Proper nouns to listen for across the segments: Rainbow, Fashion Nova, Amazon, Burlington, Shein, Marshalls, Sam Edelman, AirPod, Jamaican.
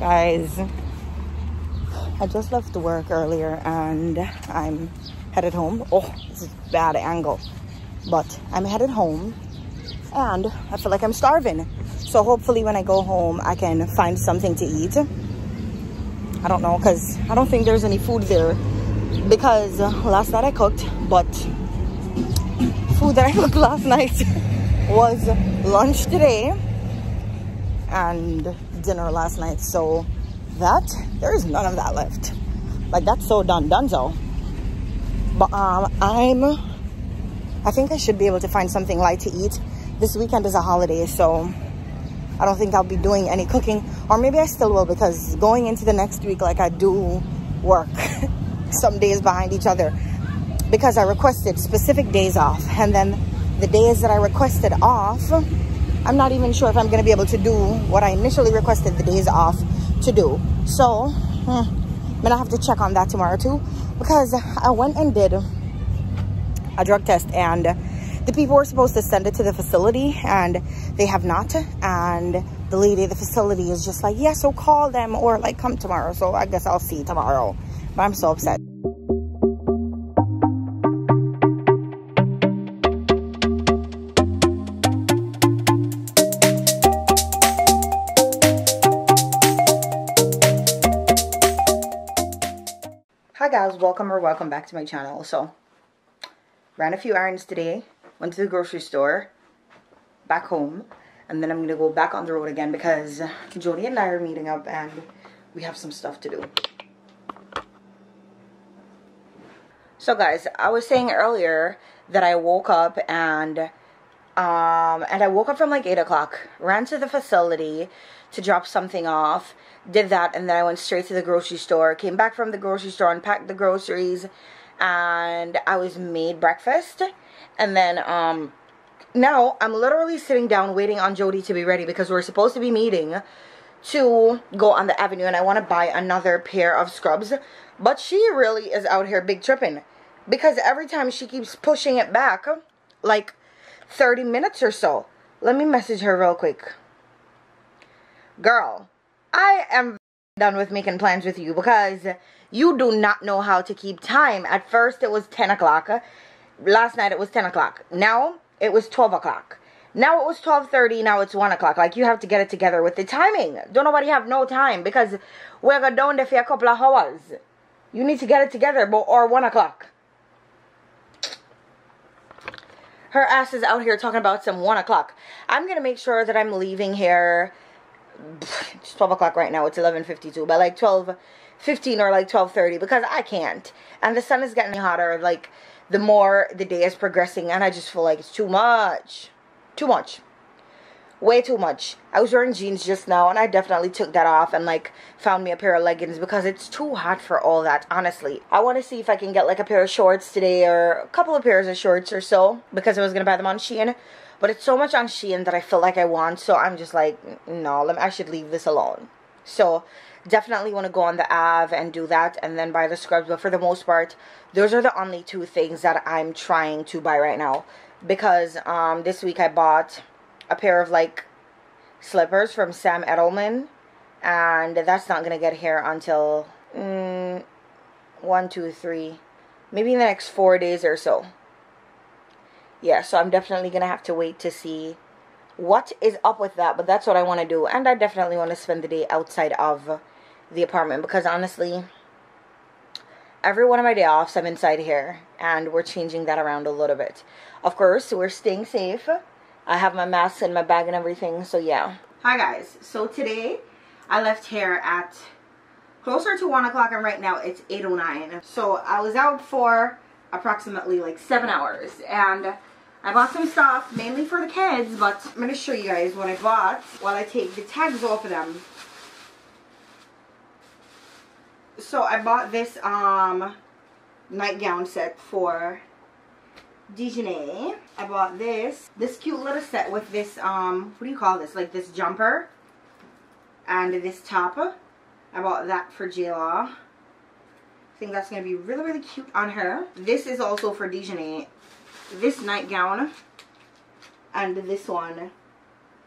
Guys, I just left work earlier and I'm headed home. Oh, this is a bad angle. But I'm headed home and I feel like I'm starving. So hopefully when I go home, I can find something to eat. I don't know, because I don't think there's any food there. Because last night I cooked, but food that I cooked last night was lunch today and dinner last night. So that, there is none of that left. Like, that's so donezo. But I think I should be able to find something light to eat. This weekend is a holiday, so I don't think I'll be doing any cooking. Or maybe I still will, because going into the next week, like, I do work some days behind each other because I requested specific days off. And then the days that I requested off, I'm not even sure if I'm going to be able to do what I initially requested the days off to do. So I'm going to have to check on that tomorrow too, because I went and did a drug test and the people were supposed to send it to the facility and they have not. And the lady at the facility is just like, yeah, so call them or like come tomorrow. So I guess I'll see tomorrow. But I'm so upset. Hi guys, welcome or welcome back to my channel. So, ran a few errands today, went to the grocery store, back home, and then I'm gonna go back on the road again because Jody and I are meeting up and we have some stuff to do. So guys, I was saying earlier that I woke up and I woke up from like 8 o'clock, ran to the facility to drop something off, did that, and then I went straight to the grocery store, came back from the grocery store, unpacked the groceries, and I was made breakfast. And then now I'm literally sitting down waiting on Jody to be ready because we're supposed to be meeting to go on the avenue, and I want to buy another pair of scrubs. But she really is out here big tripping, because every time she keeps pushing it back like 30 minutes or so. Let me message her real quick. Girl, I am done with making plans with you because you do not know how to keep time. At first it was 10 o'clock. Last night it was 10 o'clock. Now it was 12 o'clock. Now it was 12:30, now it's 1 o'clock. Like, you have to get it together with the timing. Don't nobody have no time because we're down there for a couple of hours. You need to get it together, but or 1 o'clock. Her ass is out here talking about some 1 o'clock. I'm going to make sure that I'm leaving here. It's 12 o'clock right now. It's 11:52. But like 12:15 or like 12:30, because I can't. And the sun is getting hotter, like, the more the day is progressing. And I just feel like it's too much. Too much. Way too much. I was wearing jeans just now and I definitely took that off and like found me a pair of leggings because it's too hot for all that, honestly. I want to see if I can get like a pair of shorts today or a couple of pairs of shorts or so because I was going to buy them on Shein. But it's so much on Shein that I feel like I want, so I'm just like, no, I should leave this alone. So definitely want to go on the Ave and do that and then buy the scrubs. But for the most part, those are the only two things that I'm trying to buy right now. Because this week I bought a pair of like slippers from Sam Edelman, and that's not gonna get here until 1, 2, 3, maybe in the next 4 days or so. Yeah, so I'm definitely gonna have to wait to see what is up with that, but that's what I want to do. And I definitely want to spend the day outside of the apartment because honestly, every one of my day offs, I'm inside here, and we're changing that around a little bit. Of course, we're staying safe. I have my mask and my bag and everything, so yeah. Hi guys, so today I left here at closer to 1 o'clock, and right now it's 8:09. So I was out for approximately like 7 hours, and I bought some stuff, mainly for the kids, but I'm going to show you guys what I bought while I take the tags off of them. So I bought this nightgown set for Dejanay. I bought this cute little set with this what do you call this, like this jumper and this top. I bought that for Jayla. I think that's gonna be really, really cute on her. This is also for Dejanay. This nightgown and this one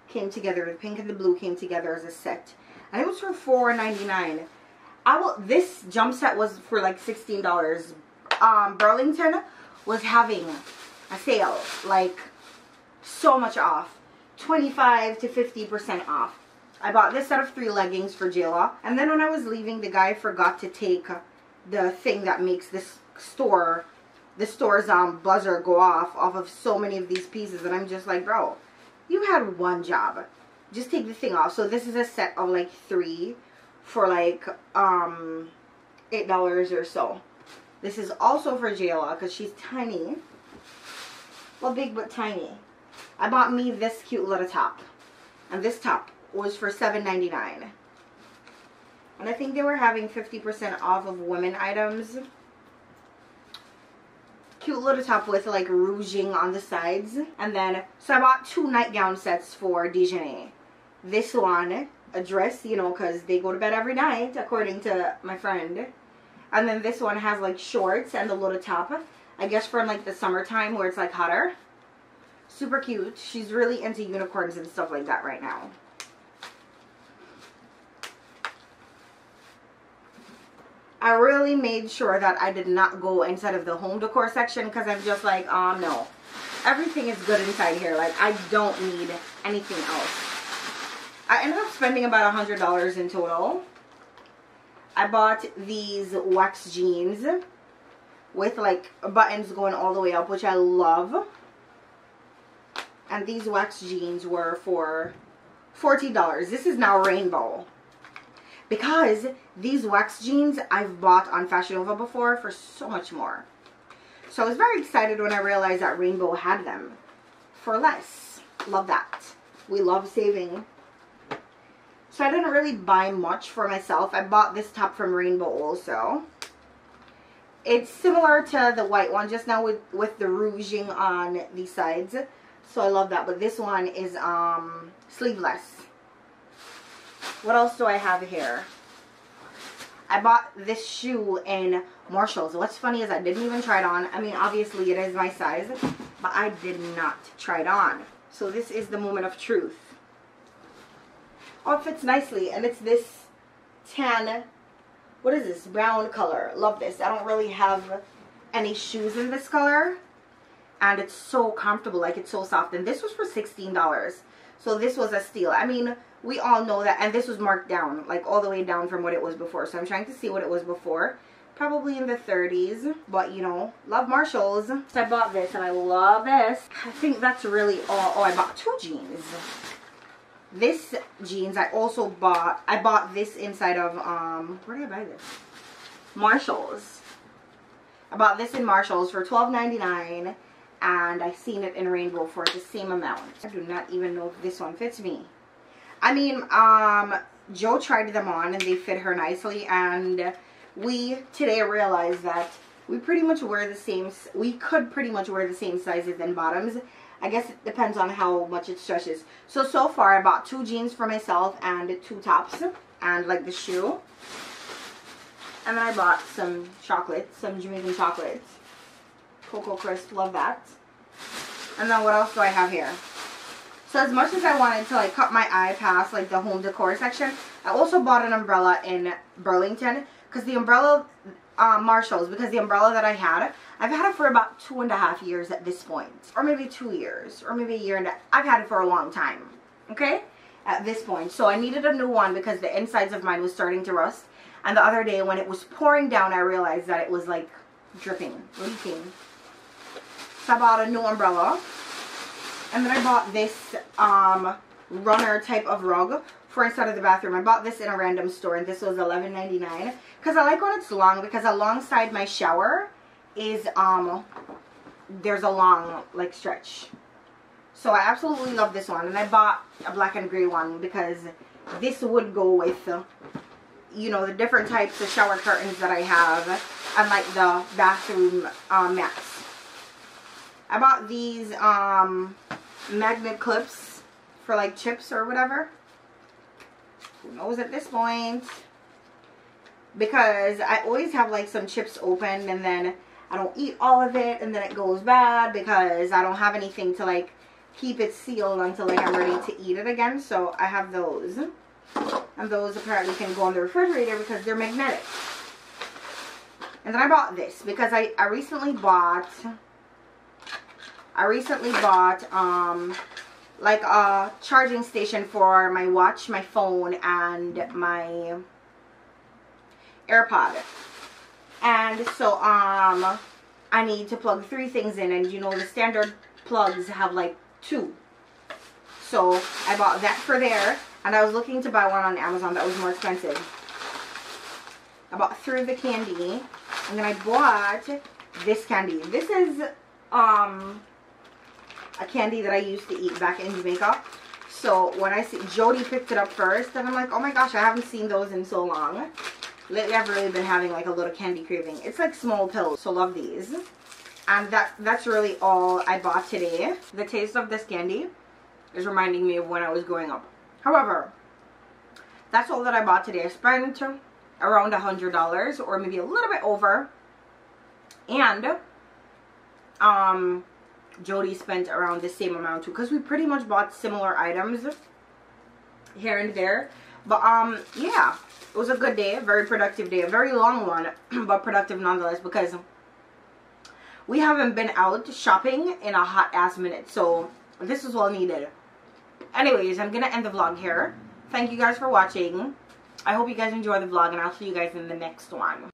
came together. The pink and the blue came together as a set. I think it was for $4.99. This jump set was for like $16. Burlington was having a sale, like so much off, 25 to 50% off. I bought this set of 3 leggings for Jayla, and then when I was leaving, the guy forgot to take the thing that makes this store, the store's buzzer go off of so many of these pieces, and I'm just like, bro, you had one job, just take the thing off. So this is a set of like 3 for like $8 or so. This is also for Jayla because she's tiny, well, big but tiny. I bought me this cute little top, and this top was for $7.99, and I think they were having 50% off of women items. Cute little top with like rouging on the sides. And then so I bought 2 nightgown sets for Dejanay. This one, a dress, you know, because they go to bed every night according to my friend, and then this one has like shorts and the little top, I guess from like the summertime where it's like hotter. Super cute. She's really into unicorns and stuff like that right now. I really made sure that I did not go inside of the home decor section because I'm just like, no. Everything is good inside here. Like, I don't need anything else. I ended up spending about $100 in total. I bought these wax jeans with, like, buttons going all the way up, which I love. And these wax jeans were for $40. This is now Rainbow. Because these wax jeans I've bought on Fashion Nova before for so much more. So I was very excited when I realized that Rainbow had them for less. Love that. We love saving. So I didn't really buy much for myself. I bought this top from Rainbow also. It's similar to the white one just now with the rouging on the sides. So I love that. But this one is sleeveless. What else do I have here? I bought this shoe in Marshalls. What's funny is I didn't even try it on. I mean, obviously it is my size, but I did not try it on. So this is the moment of truth. Oh, it fits nicely, and it's this tan, what is this, brown color. Love this. I don't really have any shoes in this color, and it's so comfortable. Like, it's so soft, and this was for $16. So this was a steal. I mean, we all know that. And this was marked down, like all the way down from what it was before. So I'm trying to see what it was before. Probably in the 30s. But, you know, love Marshalls. So I bought this and I love this. I think that's really all. Oh, I bought 2 jeans. This jeans I also bought. I bought this inside of, where did I buy this? Marshalls. I bought this in Marshalls for $12.99. And I've seen it in Rainbow for the same amount. I do not even know if this one fits me. I mean, Jo tried them on and they fit her nicely, and we today realized that we pretty much wear the same, we could pretty much wear the same sizes and bottoms. I guess it depends on how much it stretches. So far I bought 2 jeans for myself and 2 tops and like the shoe. And then I bought some chocolates, some Jamaican chocolates. Cocoa Crisp, love that. And then what else do I have here? So as much as I wanted to like cut my eye past like the home decor section, I also bought an umbrella in Burlington because the umbrella, Marshalls, because the umbrella that I had, I've had it for about 2.5 years at this point, or maybe 2 years, or maybe a year and a half. I've had it for a long time, okay, at this point. So I needed a new one because the insides of mine was starting to rust. And the other day when it was pouring down, I realized that it was like dripping, leaking. So I bought a new umbrella, and then I bought this runner type of rug for inside of the bathroom. I bought this in a random store, and this was $11.99 because I like when it's long, because alongside my shower is there's a long like stretch. So I absolutely love this one, and I bought a black and gray one because this would go with you know, the different types of shower curtains that I have and like the bathroom mats. I bought these magnet clips for like chips or whatever. Who knows at this point? Because I always have like some chips open and then I don't eat all of it and then it goes bad because I don't have anything to like keep it sealed until like I'm ready to eat it again. So I have those. And those apparently can go on the refrigerator because they're magnetic. And then I bought this because I recently bought like a charging station for my watch, my phone, and my AirPod. And so I need to plug 3 things in, and you know the standard plugs have like 2. So I bought that for there, and I was looking to buy one on Amazon that was more expensive. I bought 3 of the candy, and then I bought this candy. This is a candy that I used to eat back in Jamaica. So when I see, Jody picked it up first, and I'm like, oh my gosh, I haven't seen those in so long. Lately I've really been having like a little candy craving. It's like small pills, so love these. And that's really all I bought today. The taste of this candy is reminding me of when I was growing up. However, that's all that I bought today. I spent around $100 or maybe a little bit over, and Jody spent around the same amount too, because we pretty much bought similar items here and there. But yeah, it was a good day, a very productive day, a very long one, but productive nonetheless, because we haven't been out shopping in a hot ass minute, so this is well needed. Anyways, I'm gonna end the vlog here. Thank you guys for watching. I hope you guys enjoy the vlog, and I'll see you guys in the next one.